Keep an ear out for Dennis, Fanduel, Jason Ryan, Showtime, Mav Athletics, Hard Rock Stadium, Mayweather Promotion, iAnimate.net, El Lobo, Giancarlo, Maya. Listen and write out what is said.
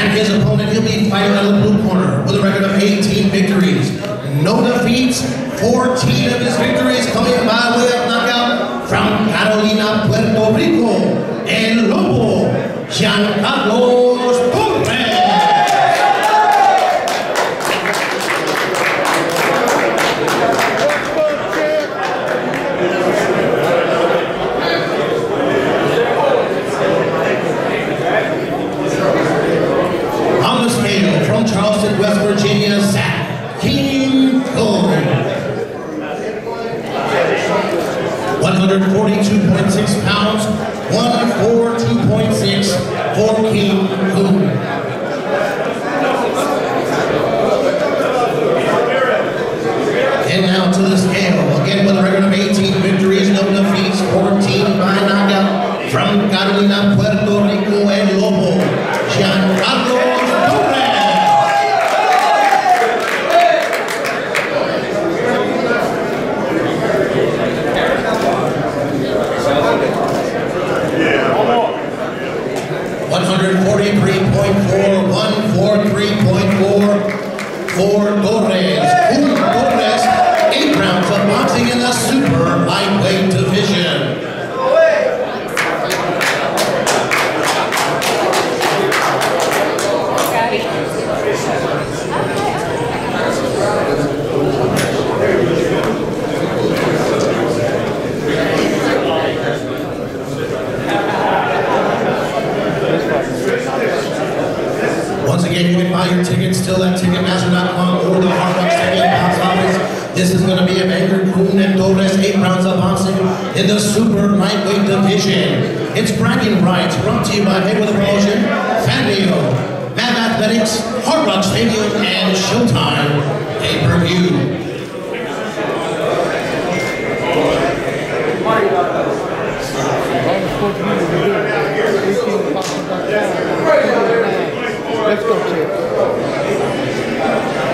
and his opponent. He'll be fighting out of the blue corner with a record of 18 victories. No defeats, 14 of his victories coming by way of knockout from Carolina, Puerto Rico, El Lobo, Giancarlo. It's bragging rights brought to you by Mayweather Promotion, Fanduel, Mav Athletics, Hard Rock Stadium, and Showtime pay-per-view.